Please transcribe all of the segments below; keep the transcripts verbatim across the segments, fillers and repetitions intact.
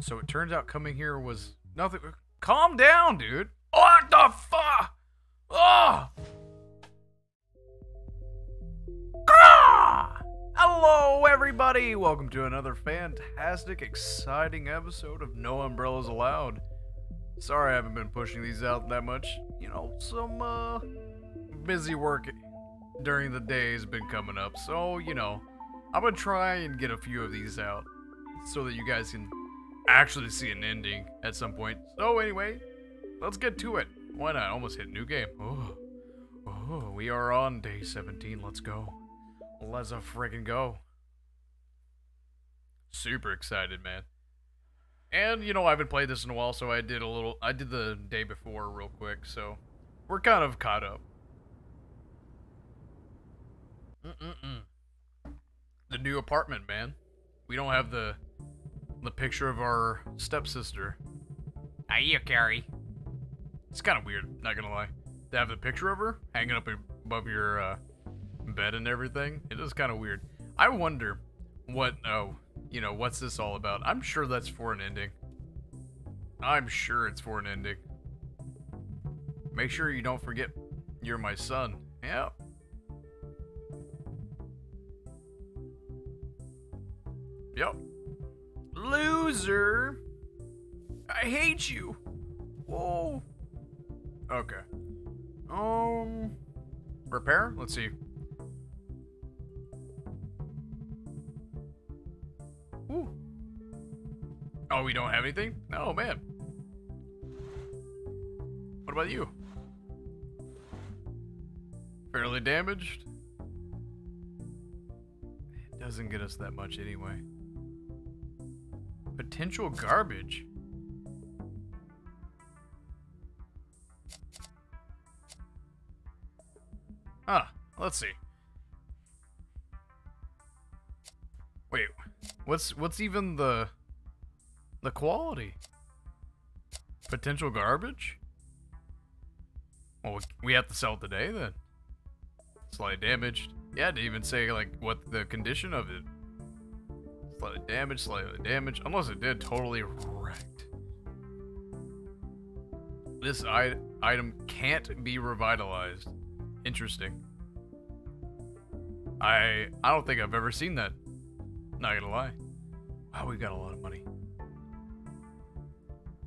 So it turns out coming here was nothing. Calm down, dude. What the fuck? Oh! Gah! Hello, everybody. Welcome to another fantastic, exciting episode of No Umbrellas Allowed. Sorry I haven't been pushing these out that much. You know, some uh, busy work during the day has been coming up. So, you know, I'm going to try and get a few of these out so that you guys can actually see an ending at some point. So anyway, let's get to it. Why not? Almost hit new game. Oh, oh, we are on day seventeen. Let's go. Let's a friggin' go. Super excited, man. And you know, I haven't played this in a while, so I did a little. I did the day before real quick, so we're kind of caught up. Mm-mm-mm. The new apartment, man. We don't have the. The picture of our stepsister. Hiya, Carrie. It's kind of weird, not gonna lie. To have the picture of her hanging up above your uh, bed and everything, it is kind of weird. I wonder what, oh, you know, what's this all about? I'm sure that's for an ending. I'm sure it's for an ending. Make sure you don't forget you're my son. Yeah. Yep. Loser! I hate you! Whoa! Okay. Um... Repair? Let's see. Ooh. Oh, we don't have anything? Oh, man. What about you? Fairly damaged? It doesn't get us that much anyway. Potential garbage. Ah, let's see. Wait, what's what's even the the quality? Potential garbage? Well, we have to sell it today then. Slightly damaged. Yeah, to even say like what the condition of it. Slightly damage, slightly damage. Unless it did totally wrecked. This I item can't be revitalized. Interesting. I I don't think I've ever seen that. Not gonna lie. Wow, we've got a lot of money.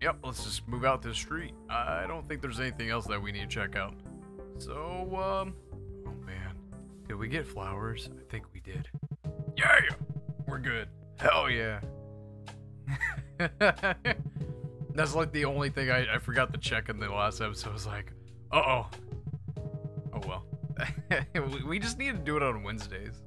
Yep, let's just move out this street. I don't think there's anything else that we need to check out. So, um... oh, man. Did we get flowers? I think we did. Yeah! We're good. Hell yeah. That's like the only thing I, I forgot to check in the last episode. I was like, uh-oh. Oh, well. We just need to do it on Wednesdays.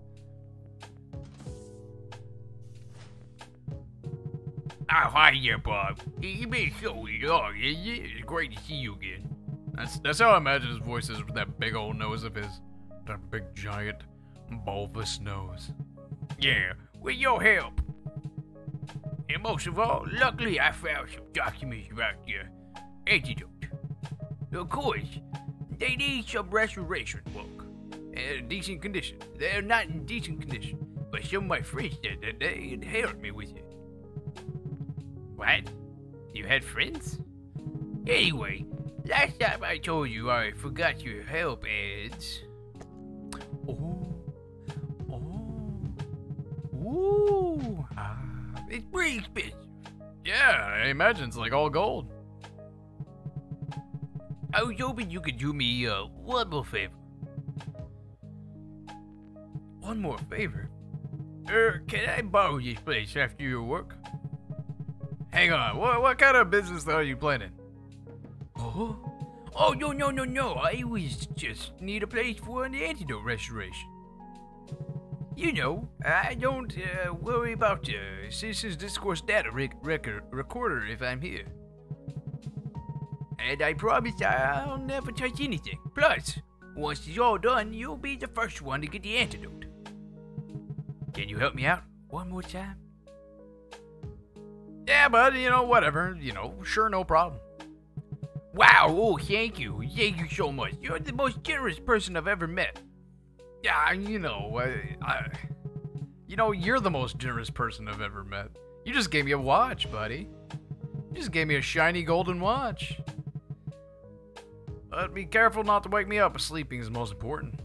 Oh, hi, yeah, Bob. You've been so long, isn't it? It's great to see you again. That's, that's how I imagine his voice is with that big old nose of his. That big, giant, bulbous nose. Yeah. With your help, and most of all, luckily I found some documents about the antidote. Of course, they need some restoration work, and in decent condition. They're not in decent condition, but some of my friends said that they had helped me with it. What? You had friends? Anyway, last time I told you I forgot your help, and... oh. Ooh, uh, it's pretty expensive. Yeah, I imagine it's like all gold. I was hoping you could do me uh, one more favor. One more favor? Er, can I borrow this place after your work? Hang on, what, what kind of business are you planning? Oh, oh no, no, no, no, I was just need a place for an antidote restoration. You know, I don't uh, worry about the uh, Citizens Discourse Data rec record Recorder if I'm here. And I promise I'll never touch anything. Plus, once it's all done, you'll be the first one to get the antidote. Can you help me out one more time? Yeah, bud, you know, whatever. You know, sure, no problem. Wow, oh, thank you. Thank you so much. You're the most generous person I've ever met. Yeah, you know, I, I, you know, you're the most generous person I've ever met. You just gave me a watch, buddy. You just gave me a shiny golden watch. But be careful not to wake me up. Sleeping is most important.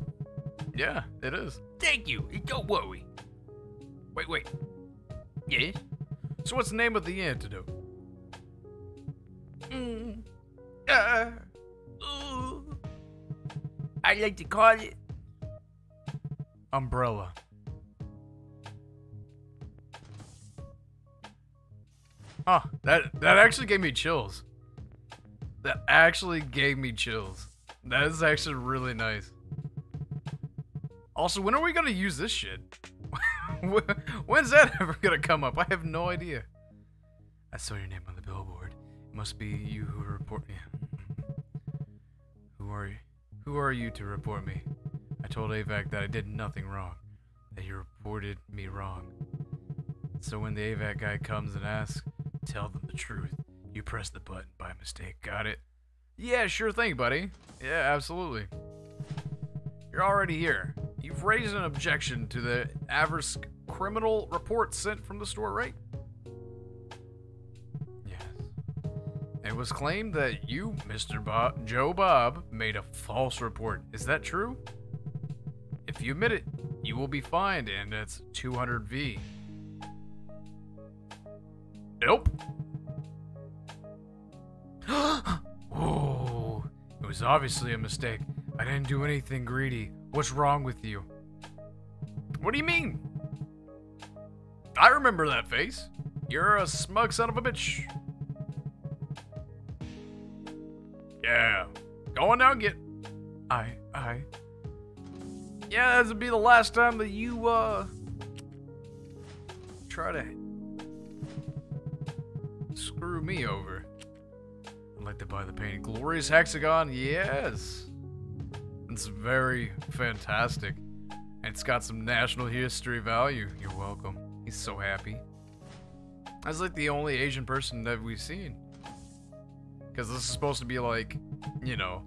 Yeah, it is. Thank you. Don't worry. Wait, wait. Yes? So what's the name of the antidote? Mm. Uh, ooh. I like to call it... Umbrella. Huh, that, that actually gave me chills. That actually gave me chills. That is actually really nice. Also, when are we gonna use this shit? When's that ever gonna come up? I have no idea. I saw your name on the billboard. It must be you who report me. Who are you? Who are you to report me? I told A VEC that I did nothing wrong. That you reported me wrong. So when the A VEC guy comes and asks, tell them the truth. You pressed the button by mistake. Got it? Yeah, sure thing, buddy. Yeah, absolutely. You're already here. You've raised an objection to the Avarsk criminal report sent from the store, right? Yes. It was claimed that you, Mister Bob, Joe Bob, made a false report. Is that true? If you admit it, you will be fined, and it's two hundred V. Nope. Oh, it was obviously a mistake. I didn't do anything greedy. What's wrong with you? What do you mean? I remember that face. You're a smug son of a bitch. Yeah. Go on now and get... I... I... Yeah, this would be the last time that you, uh... try to... screw me over. I'd like to buy the painting. Glorious Hexagon, yes! It's very fantastic. And it's got some national history value. You're welcome. He's so happy. That's like the only Asian person that we've seen. Because this is supposed to be like, you know,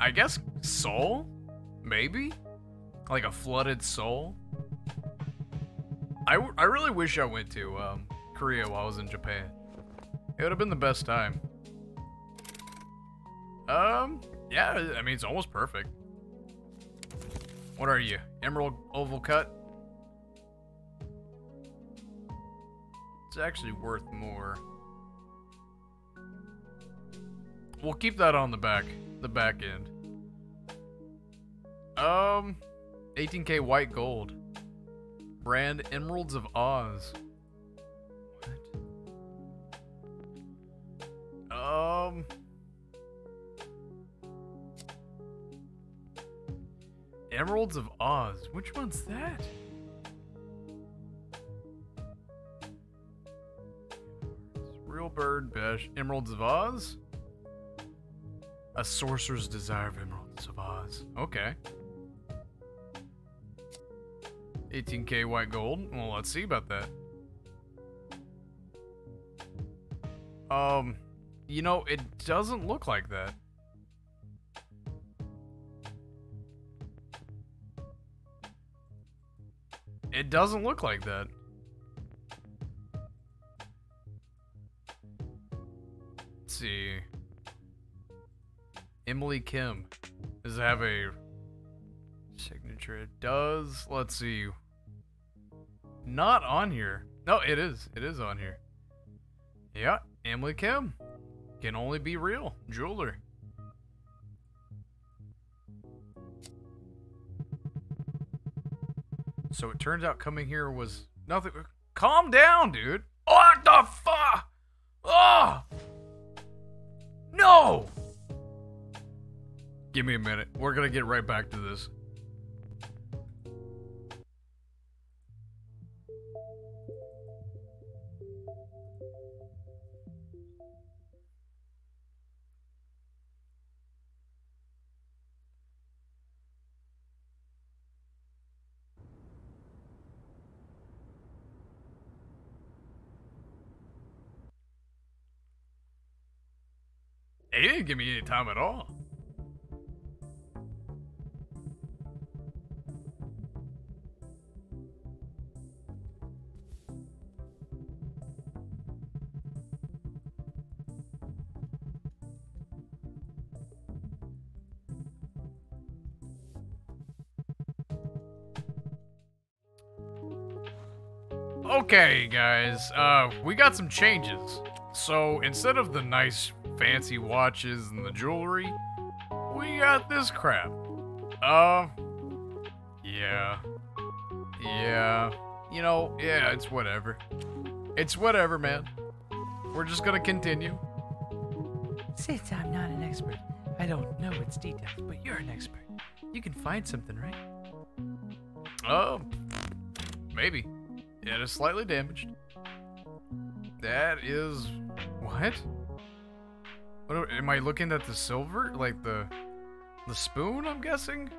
I guess Seoul? Maybe? Like a flooded Seoul? I, w I really wish I went to um, Korea while I was in Japan. It would have been the best time. Um... Yeah, I mean, it's almost perfect. What are you? Emerald oval cut? It's actually worth more. We'll keep that on the back, the back end. Um, eighteen K white gold. Brand Emeralds of Oz. What? Um... Emeralds of Oz. Which one's that? Real bird bash. Emeralds of Oz? A sorcerer's desire of Emeralds of Oz. Okay. eighteen K white gold. Well, let's see about that. Um, you know, it doesn't look like that. It doesn't look like that. Let's see. Emily Kim. Does it have a signature? It does. Let's see. Not on here. No, it is. It is on here. Yeah, Emily Kim. Can only be real. Jeweler. So it turns out coming here was nothing. Calm down, dude. What the fuck? Oh! No! Give me a minute. We're gonna get right back to this. He didn't give me any time at all. Okay, guys, uh, we got some changes. So, instead of the nice, fancy watches and the jewelry, we got this crap. Uh, yeah. Yeah. You know, yeah, it's whatever. It's whatever, man. We're just gonna continue. Since I'm not an expert, I don't know its details, but you're an expert. You can find something, right? Oh, maybe. It is slightly damaged. That is... What? What am I looking at the silver? Like the... The spoon, I'm guessing?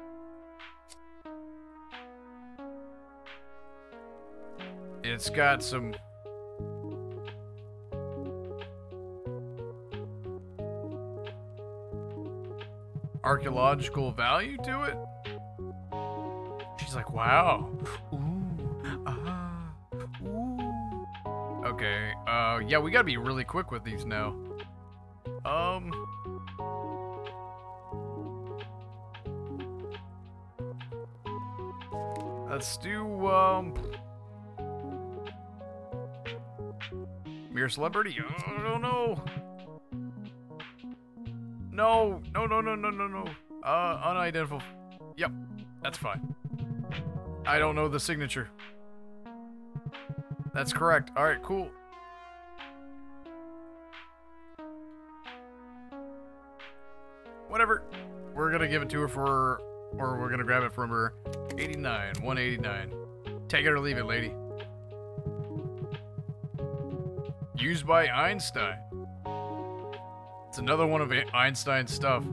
It's got some... archaeological value to it? She's like, wow. Ooh. Ah. Ooh. Okay. Uh, yeah, we gotta be really quick with these now. Um... Let's do, um... Mere celebrity? I don't know. No, no, no, no, no, no, no. Uh, unidentifiable. Yep, that's fine. I don't know the signature. That's correct. All right, cool. Whatever. We're gonna give it to her for, or we're gonna grab it from her. eighty-nine, one eighty-nine. Take it or leave it, lady. Used by Einstein. It's another one of Einstein's stuff.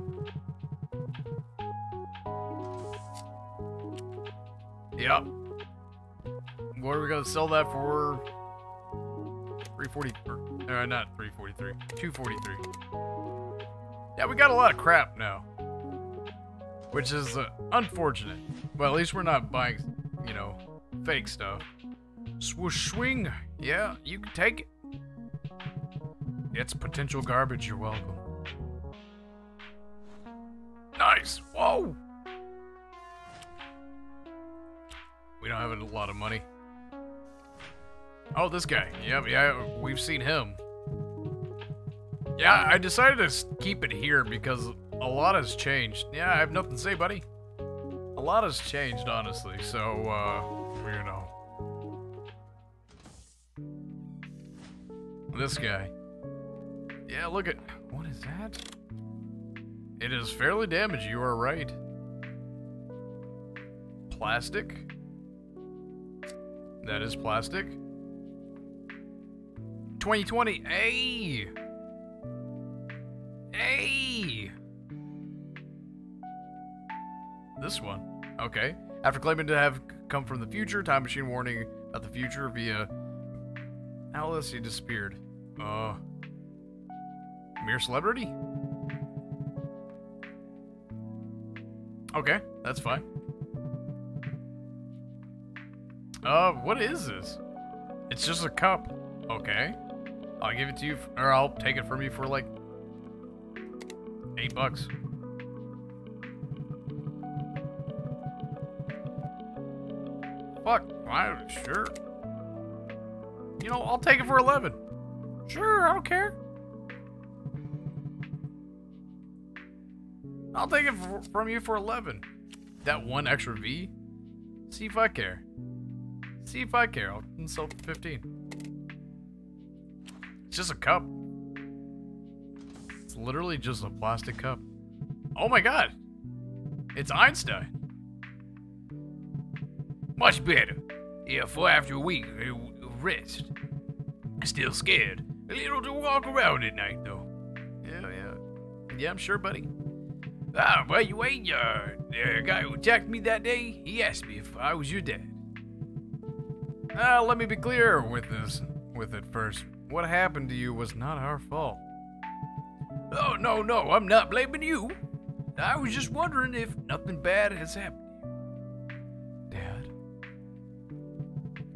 Yep. What are we gonna sell that for? three forty. No, not three forty-three. two forty-three. Yeah, we got a lot of crap now, which is uh, unfortunate. But at least we're not buying, you know, fake stuff. Swoosh swing. Yeah, you can take it. It's potential garbage, you're welcome. Nice! Whoa! We don't have a lot of money. Oh, this guy. Yep, yeah, we've seen him. Yeah, I decided to keep it here because a lot has changed. Yeah, I have nothing to say, buddy. A lot has changed, honestly, so, uh, you know. This guy. Yeah, look at... What is that? It is fairly damaged, you are right. Plastic? That is plastic. twenty twenty! Hey! Hey! This one. Okay. After claiming to have come from the future, time machine warning about the future via... How else he disappeared? Uh... Mere celebrity? Okay, that's fine. Uh, what is this? It's just a cup. Okay. I'll give it to you, or I'll take it from you for like eight bucks. Fuck, I, sure. You know, I'll take it for eleven. Sure, I don't care. I'll take it from you for eleven. That one extra V? See if I care. See if I care. I'll sell for fifteen. It's just a cup. It's literally just a plastic cup. Oh my god! It's Einstein. Much better. Yeah, for after a week of rest. Still scared. A little to walk around at night, though. Yeah, yeah. Yeah, I'm sure, buddy. Ah, well, you ain't your... The guy who attacked me that day, he asked me if I was your dad. Ah, let me be clear with this, with it first. What happened to you was not our fault. Oh, no, no, I'm not blaming you. I was just wondering if nothing bad has happened to you. Dad.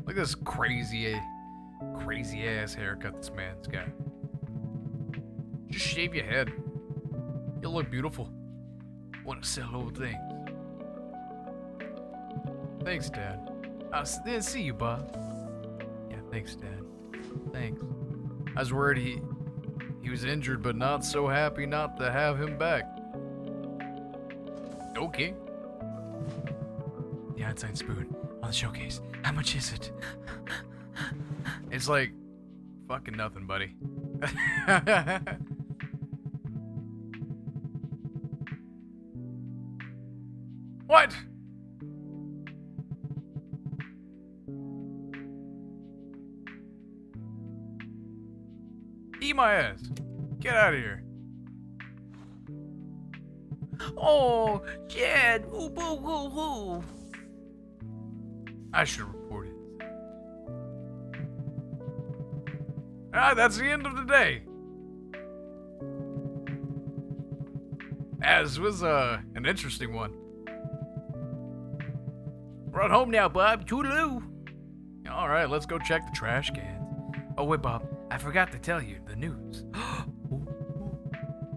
Look at this crazy, crazy-ass haircut this man's got. Just shave your head. You'll look beautiful. Want to sell old things. Thanks, Dad. I'll then see you, Bob. Yeah, Thanks, Dad. Thanks. I was worried he he was injured, but not so happy not to have him back. Okay. The Einstein spoon on the showcase. How much is it? It's like fucking nothing, buddy. What? Eat my ass. Get out of here. Oh, Jed. Ooh, boo, boo, boo. I should report it. Alright, that's the end of the day. As was uh, an interesting one. Run home now, Bob. Toodaloo. Alright, let's go check the trash cans. Oh, wait, Bob. I forgot to tell you the news.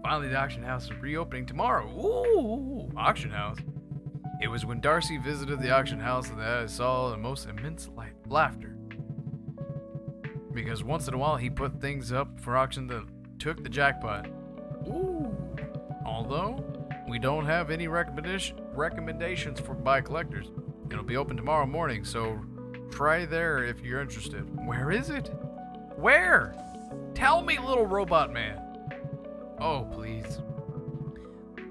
Finally, the auction house is reopening tomorrow. Ooh, auction house. It was when Darcy visited the auction house that I saw the most immense light, laughter. Because once in a while, he put things up for auction that took the jackpot. Ooh. Although, we don't have any recommendation, recommendations for by collectors. It'll be open tomorrow morning, so try there if you're interested. Where is it? Where? Tell me, little robot man. Oh, please.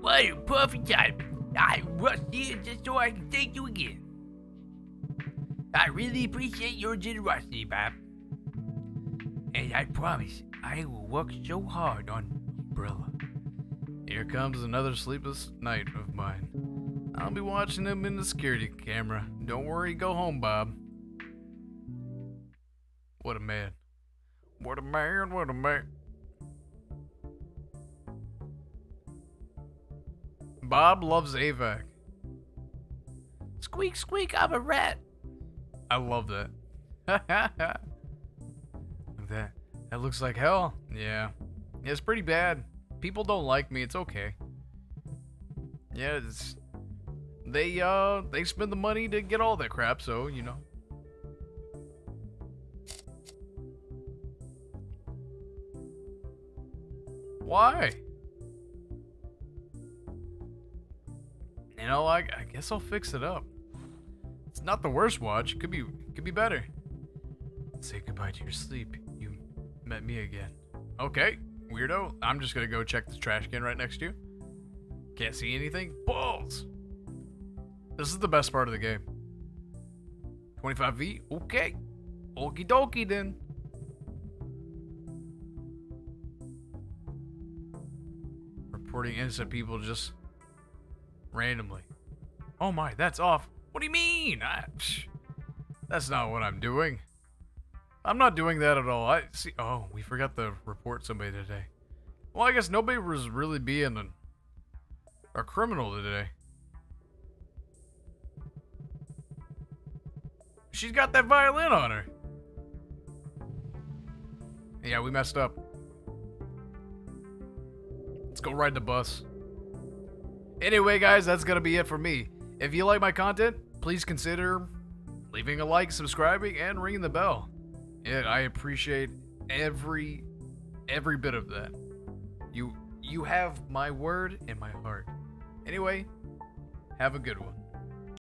Well, you're perfect time. I rushed here just so I can thank you again. I really appreciate your generosity, Bob. And I promise I will work so hard on Umbrella. Here comes another sleepless night of mine. I'll be watching him in the security camera. Don't worry, go home, Bob. What a man. What a man, what a man. Bob loves A V E C. Squeak, squeak, I'm a rat. I love that. that. That looks like hell. Yeah. It's pretty bad. People don't like me. It's okay. Yeah, it's... They, uh, they spend the money to get all that crap, so, you know. Why? You know, I, I guess I'll fix it up. It's not the worst watch. It could be, it could be better. Say goodbye to your sleep. You met me again. Okay, weirdo. I'm just gonna go check the trash can right next to you. Can't see anything. Balls! This is the best part of the game. twenty-five V? Okay. Okie dokie then. Reporting innocent people just randomly. Oh my, that's off. What do you mean? I, psh, that's not what I'm doing. I'm not doing that at all. I see. Oh, we forgot to report somebody today. Well, I guess nobody was really being a, a criminal today. She's got that violin on her. Yeah, we messed up. Let's go ride the bus. Anyway, guys, that's going to be it for me. If you like my content, please consider leaving a like, subscribing, and ringing the bell. Yeah, I appreciate every every bit of that. You, you have my word and my heart. Anyway, have a good one.